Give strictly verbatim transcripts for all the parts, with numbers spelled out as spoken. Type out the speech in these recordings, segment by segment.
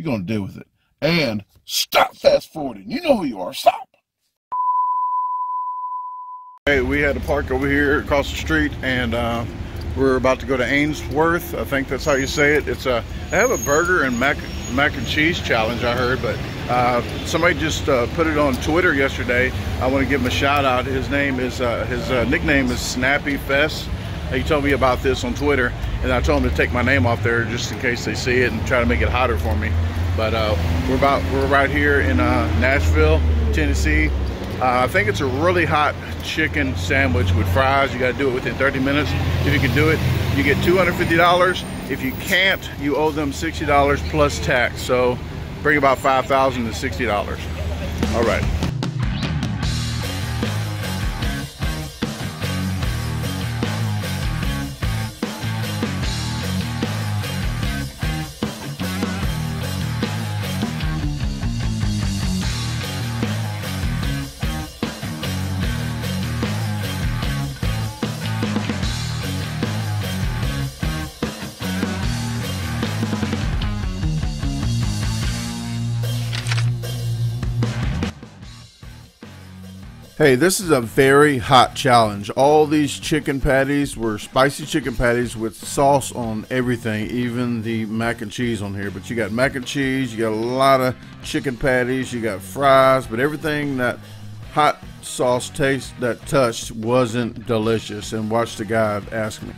you're going to deal with it. And stop fast forwarding. You know who you are. Stop. Hey, we had to park over here across the street, and uh, we're about to go to Ainsworth. I think that's how you say it. It's a, they have a burger and mac, mac and cheese challenge, I heard, but uh, somebody just uh, put it on Twitter yesterday. I want to give him a shout out. His name is, uh, his uh, nickname is Snappy Fest. He told me about this on Twitter, and I told him to take my name off there just in case they see it and try to make it hotter for me. But uh, we're about we're right here in uh, Nashville, Tennessee. Uh, I think it's a really hot chicken sandwich with fries. You got to do it within thirty minutes. If you can do it, you get two hundred fifty dollars. If you can't, you owe them sixty dollars plus tax. So bring about five thousand dollars to sixty dollars. All right. Hey, this is a very hot challenge. All these chicken patties were spicy chicken patties with sauce on everything, even the mac and cheese on here. But you got mac and cheese, you got a lot of chicken patties, you got fries, but everything that hot sauce taste that touched wasn't delicious. And watch the guy ask me.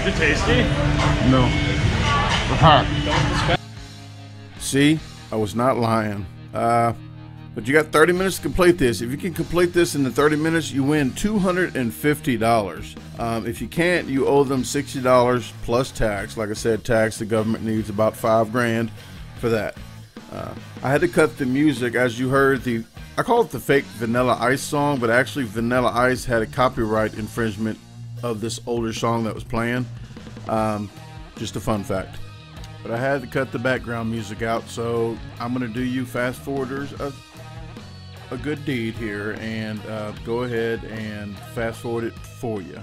Is it tasty? No. It's hot. See, I was not lying. Uh, But you got thirty minutes to complete this. If you can complete this in the thirty minutes, you win two hundred fifty dollars. Um, if you can't, you owe them sixty dollars plus tax. Like I said, tax, the government needs about five grand for that. Uh, I had to cut the music, as you heard, the I call it the fake Vanilla Ice song, but actually Vanilla Ice had a copyright infringement of this older song that was playing. Um, just a fun fact. But I had to cut the background music out, so I'm gonna do you fast forwarders a, a good deed here, and uh, go ahead and fast forward it for you.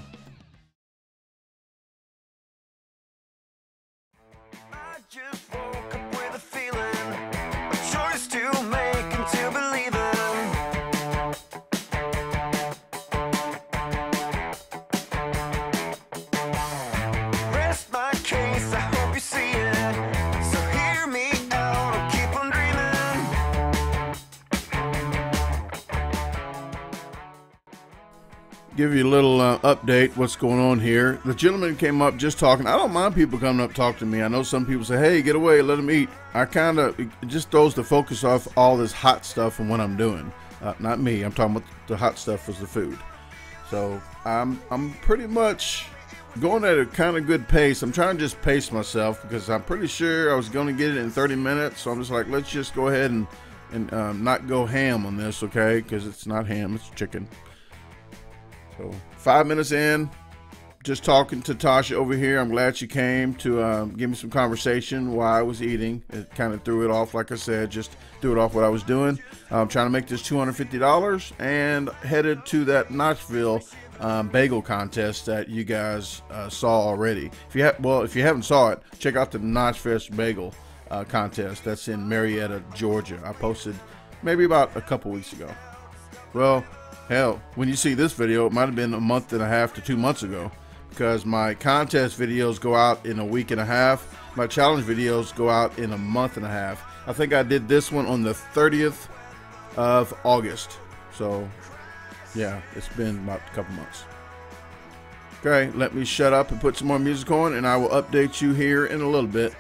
Give you a little uh, update what's going on here. The gentleman came up just talking. I don't mind people coming up talking to me. I know some people say, hey, get away, let them eat. I kind of, it just throws the focus off all this hot stuff and what I'm doing. Uh, not me, I'm talking about the hot stuff was the food. So I'm, I'm pretty much going at a kind of good pace. I'm trying to just pace myself because I'm pretty sure I was going to get it in thirty minutes. So I'm just like, let's just go ahead and, and um, not go ham on this, okay? Because it's not ham, it's chicken. So five minutes in, just talking to Tasha over here. I'm glad she came to um, give me some conversation while I was eating. It kind of threw it off, like I said, just threw it off what I was doing. I'm trying to make this two hundred fifty dollars and headed to that Knoxville um, bagel contest that you guys uh, saw already. If you ha well, if you haven't saw it, check out the Nashville Fest bagel uh, contest that's in Marietta, Georgia. I posted maybe about a couple weeks ago. Well. Hell, when you see this video, it might have been a month and a half to two months ago, because my contest videos go out in a week and a half. My challenge videos go out in a month and a half. I think I did this one on the thirtieth of August. So, yeah, it's been about a couple months. Okay, let me shut up and put some more music on, and I will update you here in a little bit.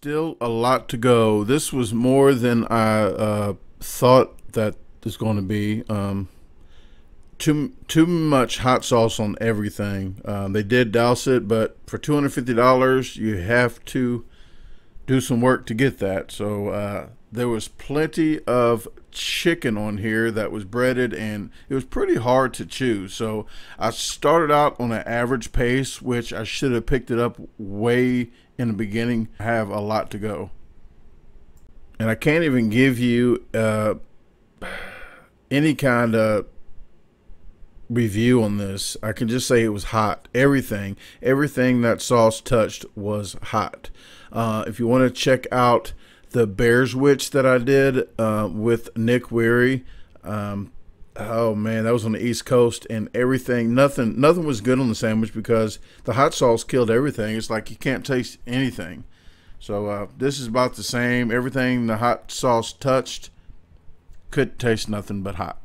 still a lot to go. This was more than I uh, thought that was going to be. Um, too too much hot sauce on everything. Um, they did douse it, but for two hundred fifty dollars, you have to do some work to get that. So uh, there was plenty of chicken on here that was breaded, and it was pretty hard to chew. So I started out on an average pace, which I should have picked it up way in the beginning. I have a lot to go, and I can't even give you uh, any kind of review on this. I can just say it was hot. Everything everything that sauce touched was hot. Uh, if you want to check out the Bears Witch that I did uh, with Nick Weary. Um, oh man, that was on the East Coast, and everything, nothing nothing was good on the sandwich because the hot sauce killed everything. It's like you can't taste anything. So uh, this is about the same. Everything the hot sauce touched could taste nothing but hot.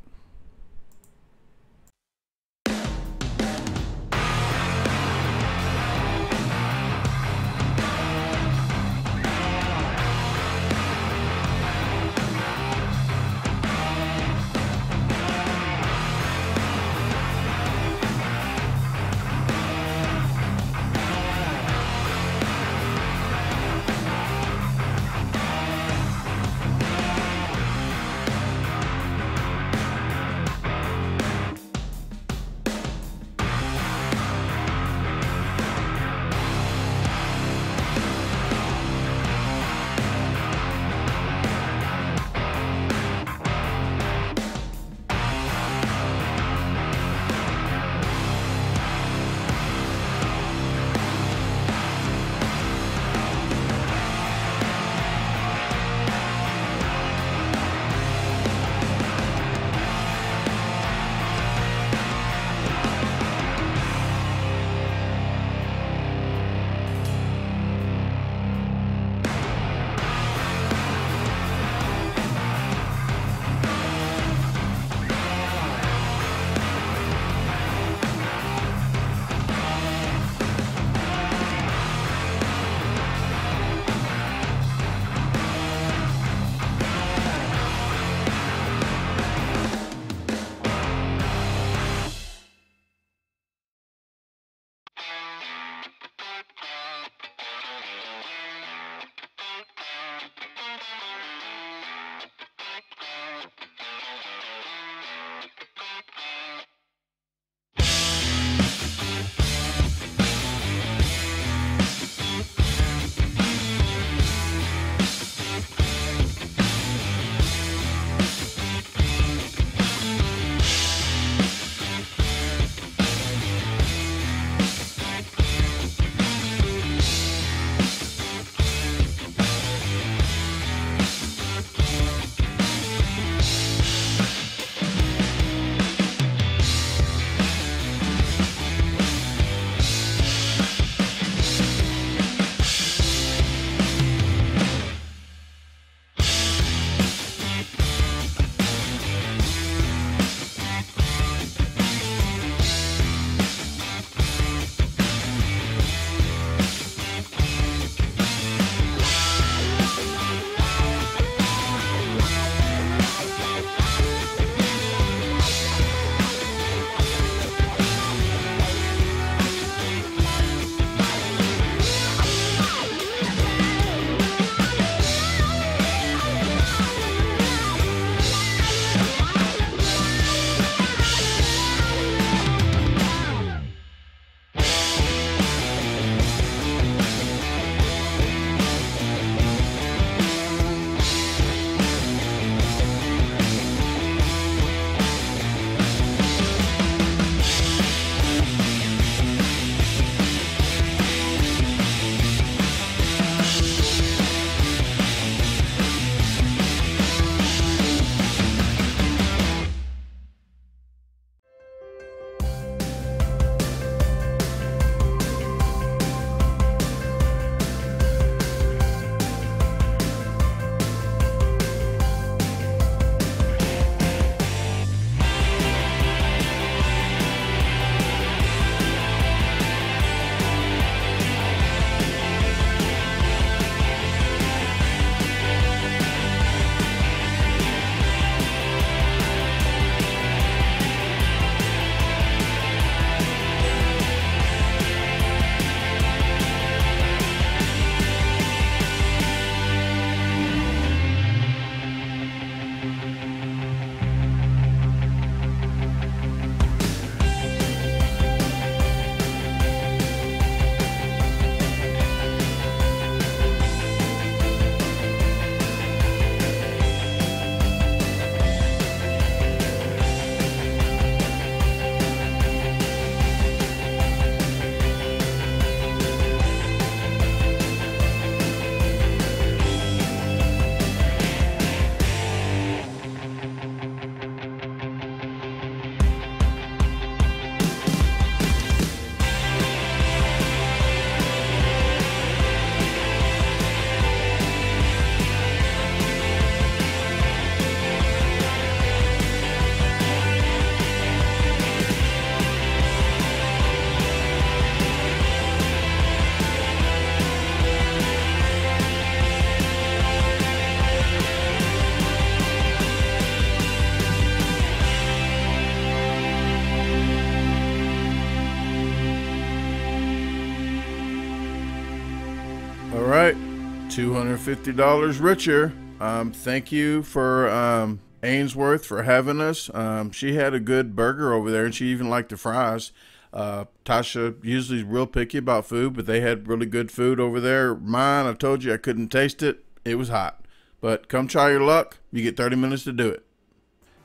two hundred fifty dollars richer. Um, thank you for um, Ainsworth for having us. Um, she had a good burger over there, and she even liked the fries. Uh, Tasha usually is real picky about food, but they had really good food over there. Mine, I told you I couldn't taste it. It was hot. But come try your luck. You get thirty minutes to do it.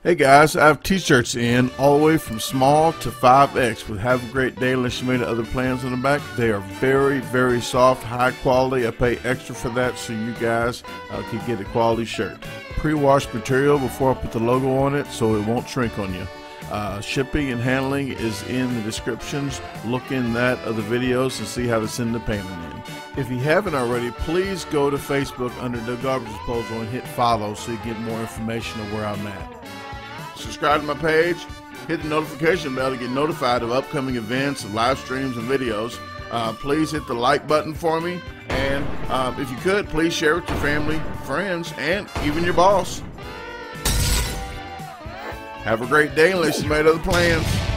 Hey guys, I have t-shirts in all the way from small to five X with Have a Great Day unless you made other plans on the back. They are very, very soft, high quality. I pay extra for that so you guys uh, can get a quality shirt. Pre-washed material before I put the logo on it so it won't shrink on you. Uh, shipping and handling is in the descriptions. Look in that of the videos and see how to send the payment in. If you haven't already, please go to Facebook under The Garbage Disposal and hit follow so you get more information of where I'm at. Subscribe to my page, hit the notification bell to get notified of upcoming events, live streams, and videos. Uh, please hit the like button for me, and uh, if you could, please share with your family, friends, and even your boss. Have a great day unless you made other plans.